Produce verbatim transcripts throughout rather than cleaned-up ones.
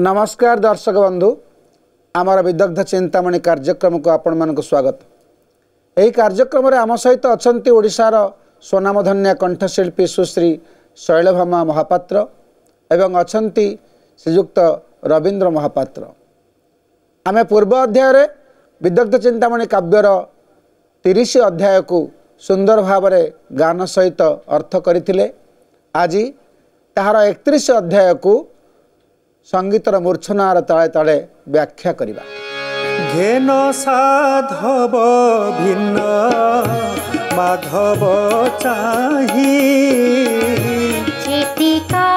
नमस्कार दर्शक बंधु, आमर विदग्ध चिंतामणी कार्यक्रम को आपण मानक स्वागत। यही कार्यक्रम आम सहित अछंती ओडिशार सोनामधन्या कंठशिल्पी सुश्री शैलभमा महापात्र एवं अछंती श्रीयुक्त रवींद्र महापात्र। आमे पूर्व अध्याय विदग्ध चिंतामणी काव्यर तीस अध्याय को सुंदर भाव में गान सहित अर्थ करथिले। आज ताहार एकतीस अध्याय को संगीतर मूर्छनार ताले ताले व्याख्या करिबा। घेन साधव भिन्न माधव चाही चेतिका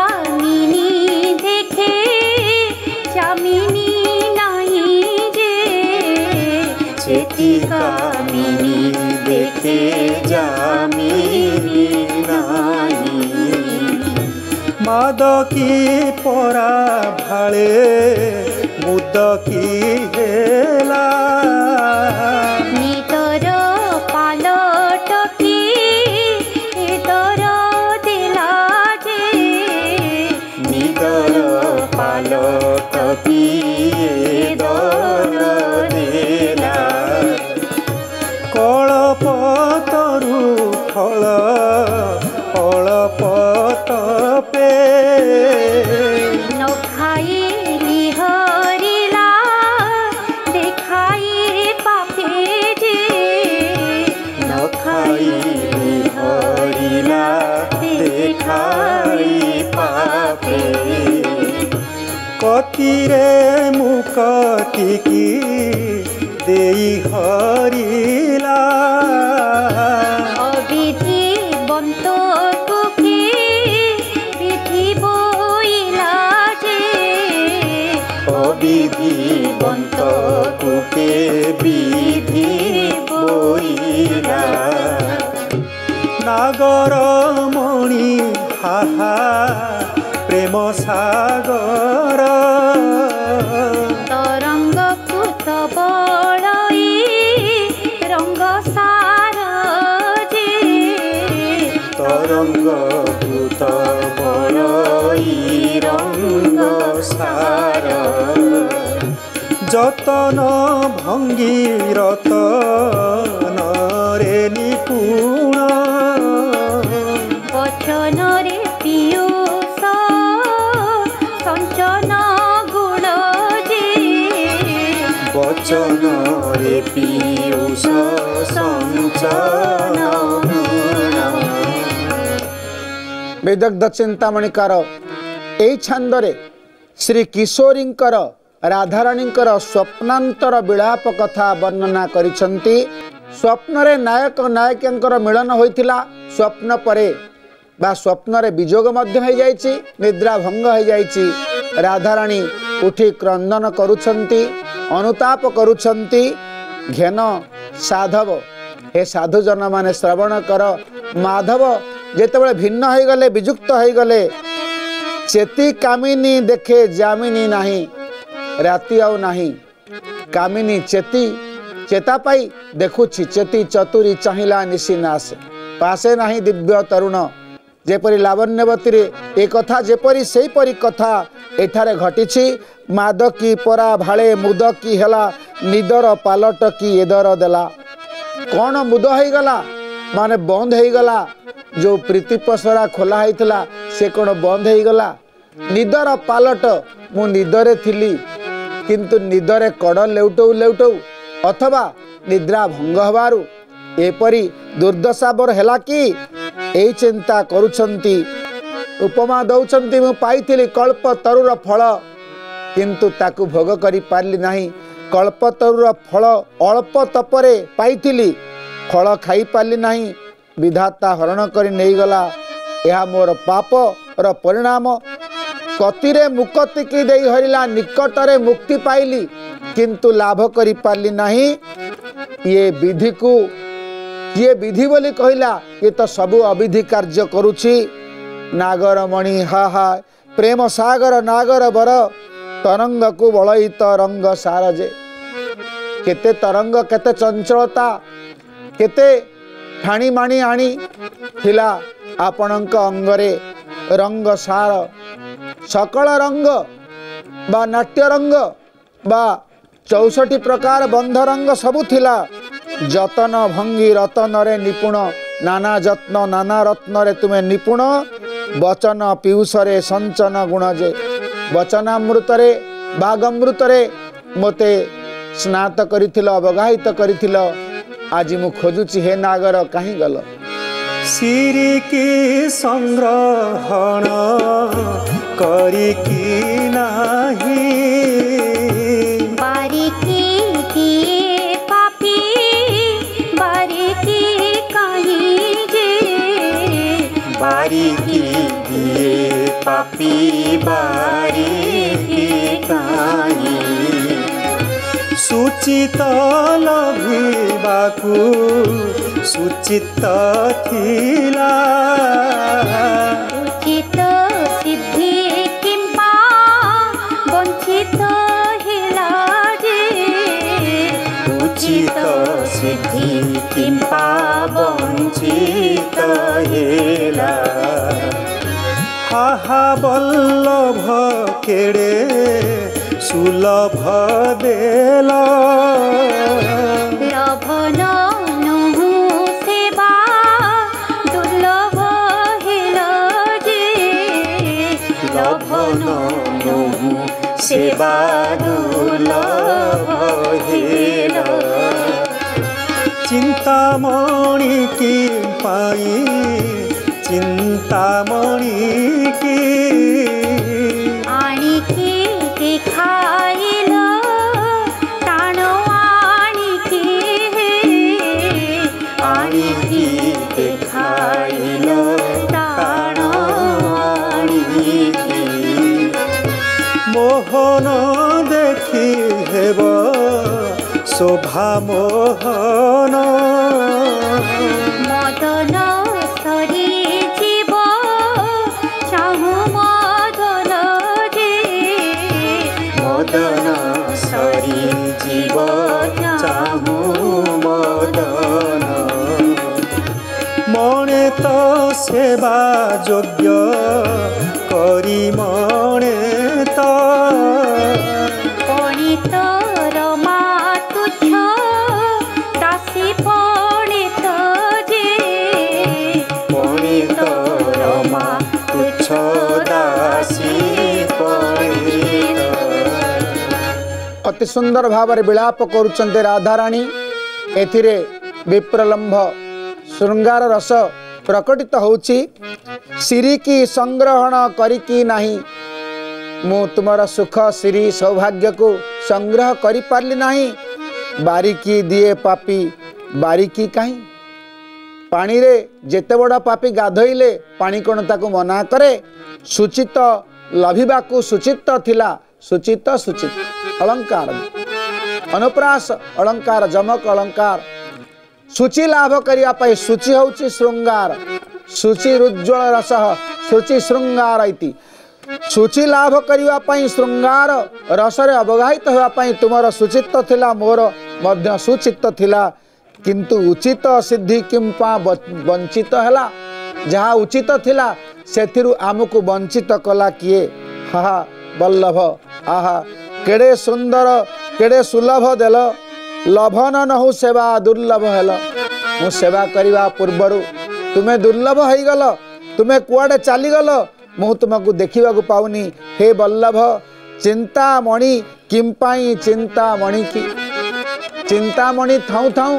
नीली देखे चामिनी नाही जे चेतिका नीली देखे चामिनी नाही मादकी परा भाले मुदकी हेला नितर पालट की इतर दिला जे नितर पालट की इतर दिला कळपतरु फळ कतिरे मुकति की देई हरिला अविधि बंत कुकी विधि बोइला जे अविधि बंत कुके विधि बोइला नागर मणि हाहा प्रेम सागर तरंग पुतबळई रंग सार जे तरंग पुतबळई रंग सार जतन भंगी रतन रे निपुण वचन रे पियो वचन रे पीयूष संचन विदग्ध चिंतामणिकार यही छांदरे श्री किशोरींकर राधाराणींकर स्वप्नांतर विलाप कथा वर्णना करिसंती। स्वप्नरे नायक नायिकांकर मिलन होइतिला, स्वप्न परे बा स्वप्नरे विजोग मध्य हो जाइछि, निद्रा भंग हो जाइछि। राधाराणी उठी क्रंदन करुछंती, अनुताप करुछंती। घेन साधव हे साधुजन माने श्रवण कर, माधव जेतेबेले भिन्न हो गले, विजुक्त हो गले। चेती कामिनी देखे जामिनी नाही, राति आउ नाही। कामिनी चेती चेता पाई देखुछि, चेती चतुरी चाहिला निशी नास पासे नाही दिव्य तरुण। जेपरी लावण्यवती रे ए कथा जेपरी सेही परी कथा एठारे घटिछि। मादकी परा भाळे मुदकी हेला निदर पालट की एदर देला। कौन मुद होई गला माने बंद होई गला, जो प्रीति पसरा खोला होइतला से कौन बंद होई गला। निदर पालट मु निदरे थिली किंतु निदरे कड़ लेउटौ लेउटौ अथवा निद्रा भंग हवारु एपरी दुर्दशाबर हेला कि यही चिंता करुछंती। उपमा दौचंती मु पाइथिली कल्पतरुर फल किंतु ताकु भोग करी पारली नाही। कल्पतरुर फल अल्प तपरे पाइथिली, फल खाई पारली नाही, विधाता हरण करी नेई गला। यह मोर पाप र परिणाम। कतिरे मुक्ति की देई हरिला, निकटरे मुक्ति पाइली किंतु लाभ करी पारली नाही। ये विधि को ये विधि बोली कहला, ये तो सबु अविधि कार्य करुछि। नागर मणि हा हा प्रेम सागर नागर बर तरंग को बलई तरंग सारजे केते तरंग केते चंचलता केते ठाणी माणी आनी थिला आपणक अंगरे रंग सार सकल रंग बा नाट्यरंग बा चौसठी प्रकार बंधरंग सबु थिला। जतन भंगी रतन रे निपुण, नाना जत्न नाना रत्न रे तुमे निपुण। वचन पीयूष रे संचन गुणजे, वचनामृत रे बागमृत रे मते स्नात करिथिल अवगाहित करिथिल। आज मु खोजुची हे नागर कहीं गल। सिरी की संग्रहण करी की नाही, बारीकी की पापी बारीकी कही जे, बारीकी की पापी बारीकी कही। सूचित लघिबाकु सूचित थिला, उचित सिद्धि किंपा वंचित हिला जे, उचित सिद्धि किंपा वंचित हिला। हाहा बल्लभ केड़े सुलभ देला, लभन नहु सेवा दुर्लभ हेला जे, लभन नहु सेवा दुर्लभ हेला। चिंतामणि की पाई चिंतामणि की आणी की खाइलो तानो आणी की आणी की खाइलो तानो आणी की। मोहन देखी हेब शोभा मोहन, मदन सरी जीव चाहू मदन जे, मदन सरी जीव चाहू मदन। मणे तो सेवा योग्य करी मणे तो, मणे तो रमा तुझ दासी पणे तो जे, मणे तो रमा तुझ दासी पणे। अति सुंदर भाव रे विलाप करुचंते राधाराणी। एथिरे विप्रलंभ श्रृंगार रस प्रकटित होउची। सिरी की संग्रहण करिकी नाही, मु तुमर सुख सिरी सौभाग्य को संग्रह करि पारली नाही। बारीकी दिए पापी बारीकी काई, पानी रे जेते बड़ा पापी गाधोइले पानी कोन ताको मना करे। सुचित लभिबा को सुचित थिला, सुचित सुचित अलंकार अनुप्रास अलंकार जमक अलंकार। सूचि लाभ करने सूचि हूँ श्रृंगार, सूचिज्ज्वल रस सूचि श्रृंगार इति। सूचि लाभ करने श्रृंगार रस अवगाहित होगापाई तुमर सूचित थिला, मोर मध्य सूचित थिला। किंतु उचित सिद्धि किंपा वंचित हैला, जहाँ उचित थिला सेथिरु आमको वंचित कला किए। हाहा बल्लभ आहा केड़े सुंदर केड़े सुलभ देल, लभन नहु सेवा दुर्लभ हेल। मु सेवा करवा पूर्वरु तुम्हें दुर्लभ हो गल, तुम्हें कुआडे चलीगल, मु तुमको देखा पाऊनी। हे बल्लभ चिंतामणि किंपाई चिंतामणि की, चिंतामणि थाऊ थाऊ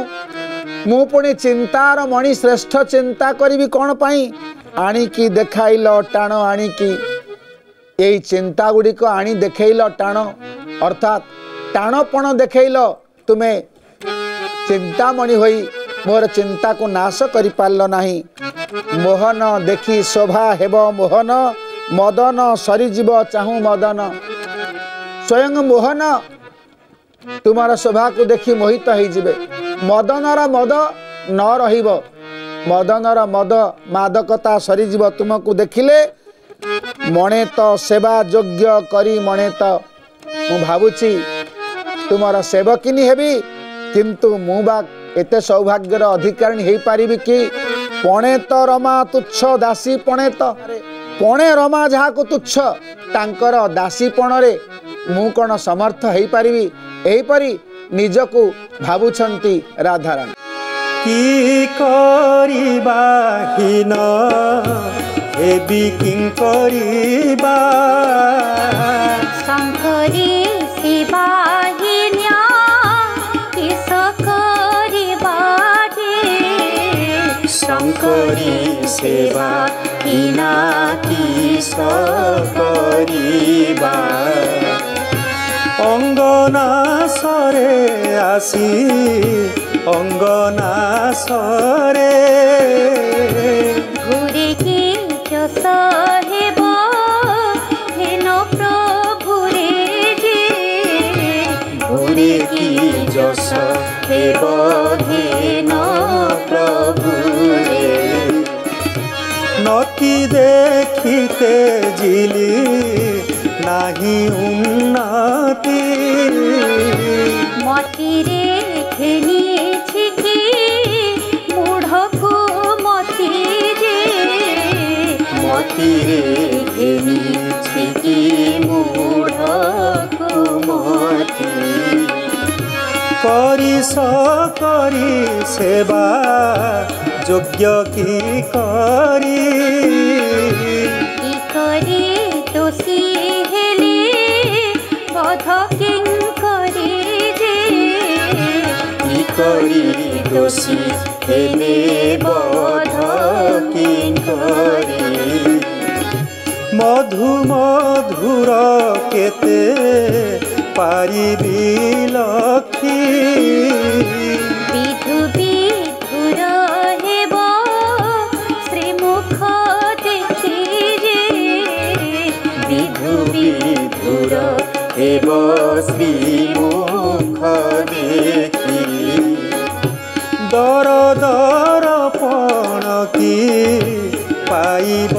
मु पुणी चिंतार मणि श्रेष्ठ चिंता करी कौन पाई। आणिकी देखाइल टाण, आणिकी यही चिंता गुड़िक आनी देखल टाण, अर्थात टाणपण देखल। तुम्हें चिंतामणि होई मोर चिंता को नाश करी पारल नाही। मोहन देखी शोभा हेब मोहन, मदन सरीजीव चाहू मदन। स्वयं मोहन तुम्हारा शोभा को देखी मोहित हो जीवे। मदनर मद न रहिब, मदनर मद मादकता सरीजीव तुमको देखिले। मणे तो सेवा योग्य करी मणे तो मु भावुची तुमर सेवकिनी हेबी, किंतु मु बा एते सौभाग्यर अधिकारिणी हेई पारिबी कि। पणे तो रमा तुच्छ दासी पणे तो, पणे रमा जहाँ को तुच्छ तांकर दासीपण रे मु कौन समर्थ हो पारि यहीपरी निजकू भावुंट राधारानी की करिबा हीन एबी किं करिबा शंकरी शिवा हीन्या किस करिबा रे शंकरी शिवा हीना किस करिबा अंगना सरे आसी अंगना सरे घुरे की हेनो प्रभु घुरे की जस हेनो प्रभु नकी देखते जिली नहीं उन्नति मती रे खेनी करी सेवा योग्य की करी करी दोषी हेले बध किं करी जे करी दोषी हेले बध किं करी मधु मधुर केते पारी लखी विधु विधुर हेब श्रीमुख देखी विधु विधुर हेब श्रीमुख देखी दर दर पण की पाइब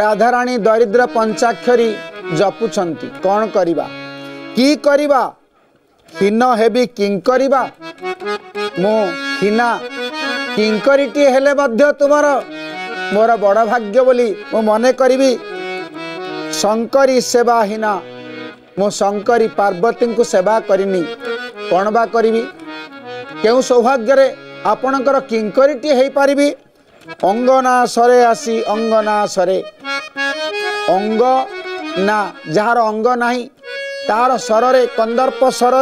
राधारानी दरिद्र पंचाक्षरी जपुछंती कौन करिबा की करिबा हीन हेबी किं करिबा मो हीना किंकरीटी हेले मध्य तुमर मोर बड़ भाग्य बोली मो मने करिबी शंकरी सेवा हीना मो शंकरी पार्वती को सेवा करिनी कौन बा करिबी क्यों सौभाग्य आपणकर किंकरीटी हो पारि अंगना सरे आसी अंगना सरे अंग ना जार अंग नहीं तार सर कंदर्प सर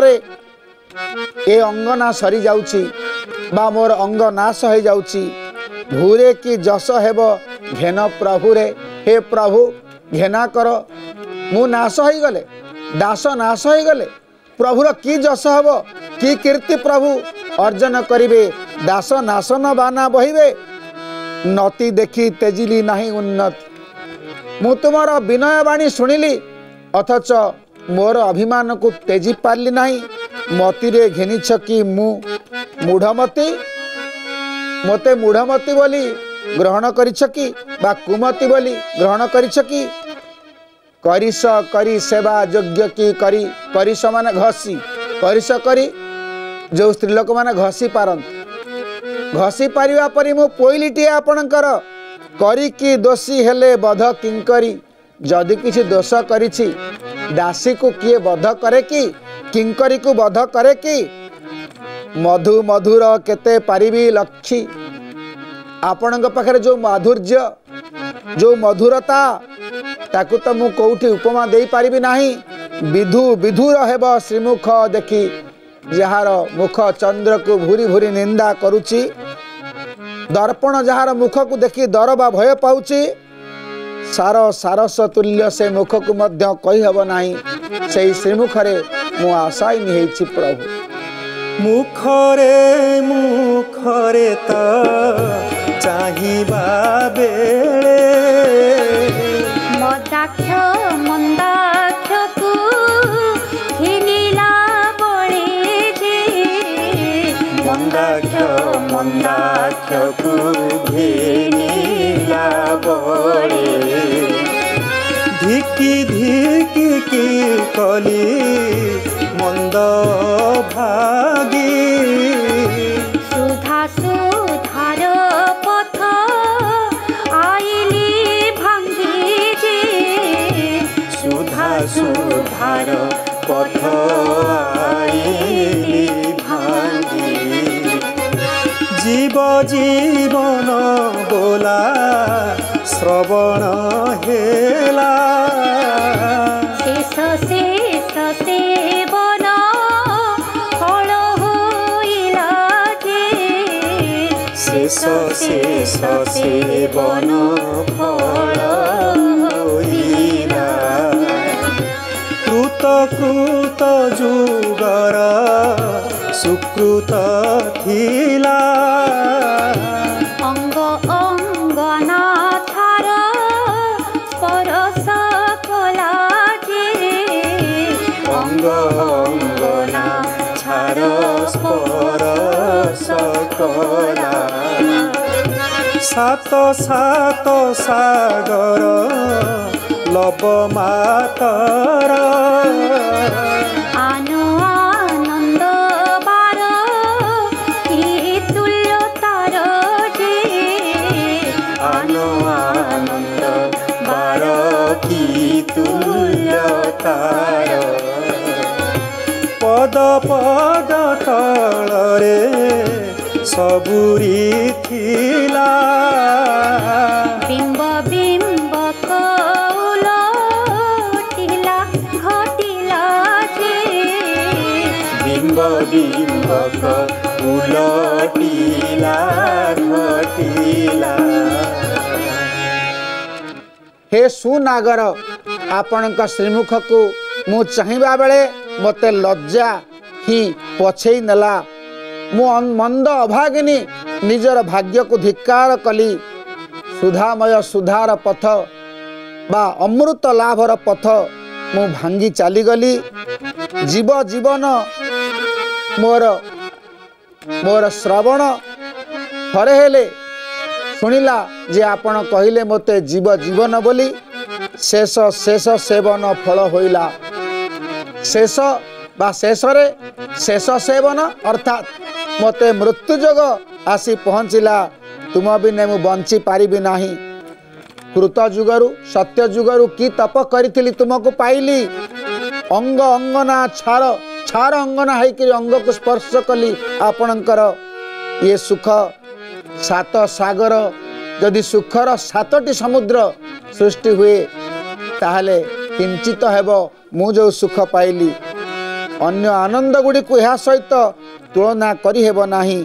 ये अंगना सरी जाउची बा मोर अंग नाश हो जाउची भूरे कि जस हेब घेन प्रभु रे हे प्रभु घेना कर मु नाश हो गले दास नाश हो गले प्रभुर की जस हेब की कीर्ति प्रभु अर्जन करिवे दास नासन बाना बहिवे नती देखी तेजिली नहीं उन्नत मु तुमर विनय बाणी शुणिली अथच मोर अभिमान को तेजी पारली नहीं मती रे घेनिछ कि मु मूढ़मती मोते मूढ़मती बोली ग्रहण करिछ कि बा कुमती बोली ग्रहण करिछ कि करिस करी सेवा योग्य की करी करिस माने घसी करिस करी जो स्त्रीलोक मैंने घसी पारत घसी पारिबा परी मो पोइलीटी आपणकर करी दोषी हेले बध किंकरी जदि किसी दोष करिछि दासी को किए बध करे कि किंकरी को बध करे कि मधु मधुर केते पारिबी लक्षी आपणक पाखरे जो माधुर्य जो मधुरता ताकु त मु कोठी उपमा देई पारिबी नाही विधु विधुर हेबो श्रीमुख देखी जार मुख चंद्र को भूरी भूरी निंदा करुची दर्पण जार मुख को देखी डर बा भय पाउची सार सारस तुल्य से मुख को मध्य कही हब नहीं से श्रीमुख रे मु आशाई निहेछि प्रभु मुख रे मुख रे त चाहिबा बेले मदाक्ष मंदाक्ष को मंदाक्ष मंदाक्ष को घेरिला बळे धिकी की कली मंद भागी सुधा सुधार पथ आईली भांगी जी सुधा सुधार पथ आईली भांगी जीव जीवन बोला श्रवण हेला शेष शेष सेवन फल होइला शेष शेष सेवन फल होइला कृत कृत जुगर सुकृत थिला सात सात सागर लव मातर आनो आनंद बार तुल्य तार आनो आनंद बार की तुल्य तार पद पद तल रे सबुरी थिला बिंब बिंब कौल टिला घटिला बिंब बिंब कौल टिला घटिला हे सुनागर आपण श्रीमुख को मु चाहिबा बेले मते लज्जा ही पछेई नेला मु मंद अभागिनी निजर भाग्य को धिक्कार कली सुधामय सुधार पथ बा अमृत लाभर पथ मु भांगी चली गली जीव जीवन मोर मोर श्रवण थरे हेले सुनिला जे आपण कहले मते जीव जीवन बोली शेष शेष सेवन फल होइला शेष बा शेष रे शेष सेवन अर्थात मते मृत्यु जोग आसी पहुँचला तुम भी ने बंची पारिबी नाही कृत जुगर सत्य जुगर की तप करी तुमको पाइली अंग अंगना छार छार अंगना होकर अंग को स्पर्श कली आपणकर ये सुख सात सागर जदि सुखर सातटी समुद्र सृष्टि हुए ताहले किंचित हेब मु जो सुख पाइली अन्य आनंद गुड़ी को यह सहित तुलना करी हेब नाही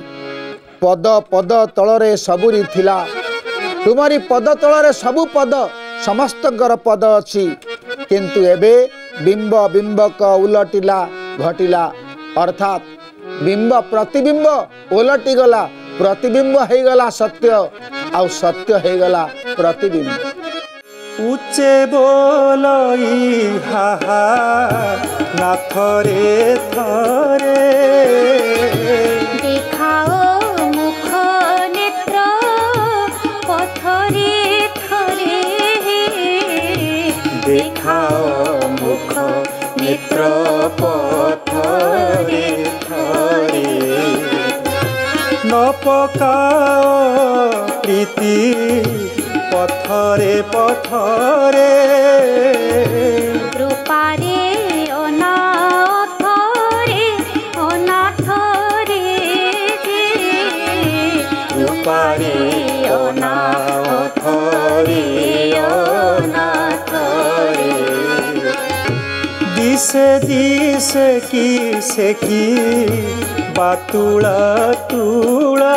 पद पद तलरे सबुरी थिला तुमरी पद तलरे सबु पद समस्त गर पद अछि किंतु एबे बिंब बिंब क उलटिला घटिला अर्थात बिंब प्रतिबिंब उलटि गला प्रतिबिंब हे गला सत्य आउ सत्य हे गला प्रतिबिंब उच्चे बोलई हाहा नाथरे थरे देखाओ मुख नेत्र पथरे थरे देखाओ मुख नेत्र पथरे थरे न पकाओ प्रीति पथरे पथरे रूपारे अनाथरे अनाथरे रूपारे अनाथरे अनाथरे दिसे दिसे की से की बातुला तुला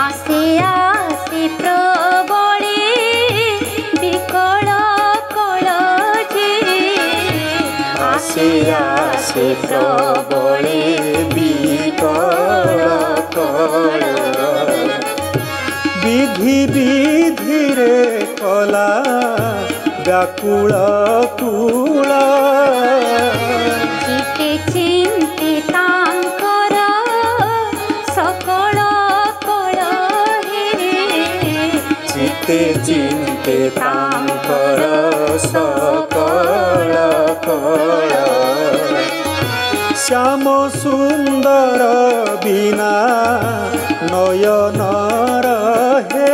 आसे प्रबले विधि विधि रे कला व्याकुल कूला चिते ते चिंतेतांकर सकळ कळ श्याम सुंदर बिना नयन रहे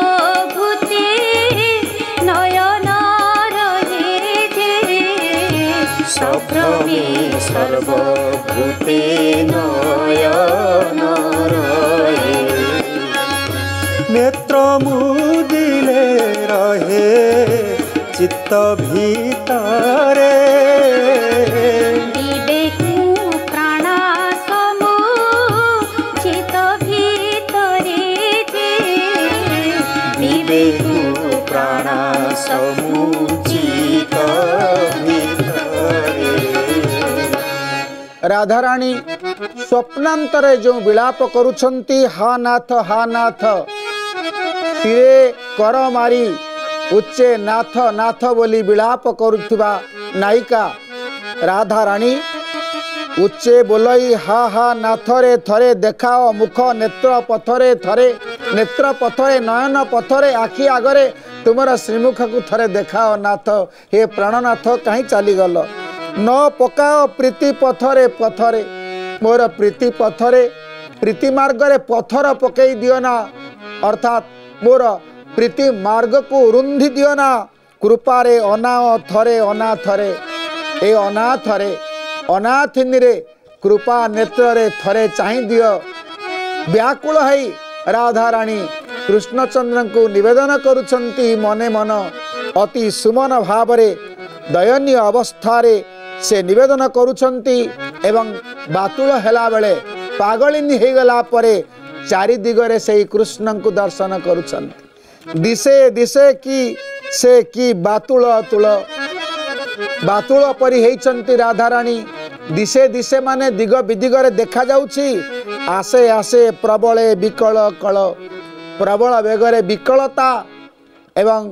शब्द में सर्वभूते नयन रहे शब्द में सर्वभूते नयन रहे नेत्र मुदिले रहे चित्त भीतरे राधाराणी स्वप्नांतरे जो विलाप करुछंती हा नाथ हा नाथ सिरे कर मारी उच्चे नाथ नाथ बोली विलाप करुथिबा नायिका राधाराणी उच्चे बोलई हा हा नाथरे थरे देखाओ मुख नेत्र पथरे थरे नेत्र पथरे नयन पथरे आखि आगरे तुमर श्रीमुख को थरे देखाओ नाथ हे प्राणनाथ कहीं चलीगल न पकाओ प्रीति पथरे पथरे मोर प्रीति पथरे प्रीति मार्गरे पथर पकई दियो ना अर्थात मोर प्रीति मार्ग को रुंधि दियो ना कृपारे अनाओ थरे अनाथरे ए अनाथरे अनाथिनी रे कृपा नेत्र रे थरे चाहि दियो व्याकुल हई राधाराणी कृष्णचंद्र को निवेदन करुछंती मने मन अति सुमन भाव रे दयनीय अवस्था रे से निवेदन करुछंती एवं बातुल हेला बेले पागलिनी हे गला परे चारि दिगरे से कृष्ण को दर्शन करुछंती दिशे दिशे की से की बातुल तुल बातुल परी हेचंती राधाराणी दिशे दिशे माने दिग विदिगरे देखा जाउछि आसे आसे प्रबले विकल कल प्रबल वेगरे विकलता एवं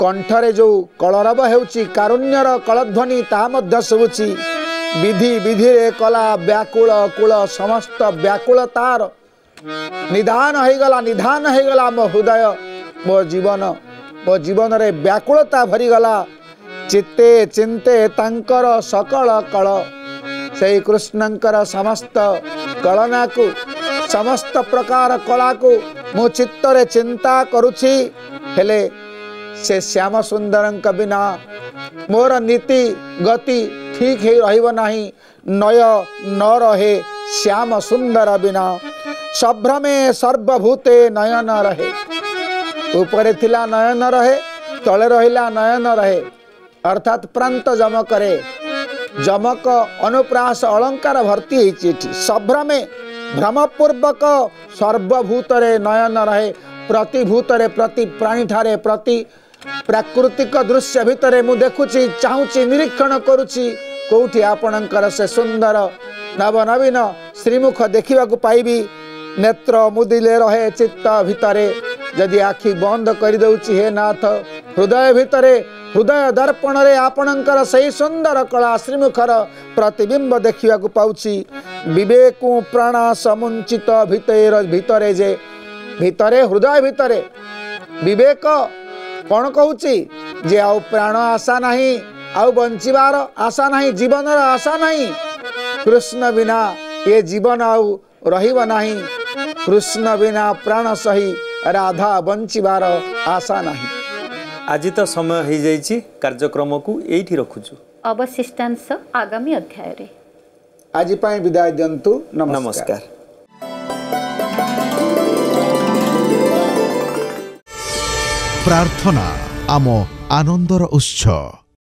कंठरे जो कलरव हेउछि कारुण्यर कलध्वनि ता मध्य सुबुछि विधि विधि रे कला व्याकुल कुल समस्त व्याकुलतार निधान हेगला निधान हेगला मो हृदय मो जीवन मो जीवन रे व्याकुलता भरी गला चित्ते चिंते तांकर सकल कल से कृष्णंकर समस्त कलना को समस्त प्रकार कला को मो चित्त रे चिंता करुछि हेले से श्याम सुंदरंक बिना मोर नीति गति ठीक हे रहिबो नाही नय न रहे श्याम सुंदर बिना सभ्रमे सर्वभूते नयन रहे ऊपरे थिला नयन रहे तले रहिला नयन रहे अर्थात प्रांत जमक रे जमक अनुप्रास अलंकार भर्ती चिठी सभ्रमे भ्रमपूर्वक सर्वभूत रे नयन रहे प्रतिभूत रे प्रति प्राणी ठारे प्रति प्राकृतिक दृश्य भितरे मु देखुची चाहूची निरीक्षण करुची कोठी आपणकर से सुंदर नव नवीन श्रीमुख देखा पाइबी नेत्र मुदिले रहे चित्त भितरे यदि आखि बंद कर दउछि हे नाथ हृदय भितरे हृदय दर्पण रे आपणकर सही सुंदर कला श्रीमुखर प्रतिबिंब देखा पाउछि विवेक प्राण समुंचित भितर भितरे जे भितरे हृदय भितरे विवेक कौन कहउछि जे आउ प्राण आशा नाही आउ बंचिबार आशा नाही जीवनर आशा नाही कृष्ण बिना ये जीवन आउ रहिबो नाही कृष्ण बिना प्राण सही राधा बंचिबार आशा नाही आज तो समय हो जाइए कार्यक्रम को यही रखुचु अवशिष्टांश आगामी अध्याय रे आज पाई विदाय दिंतु नमस्कार। प्रार्थना आम आनंदर उत्सव।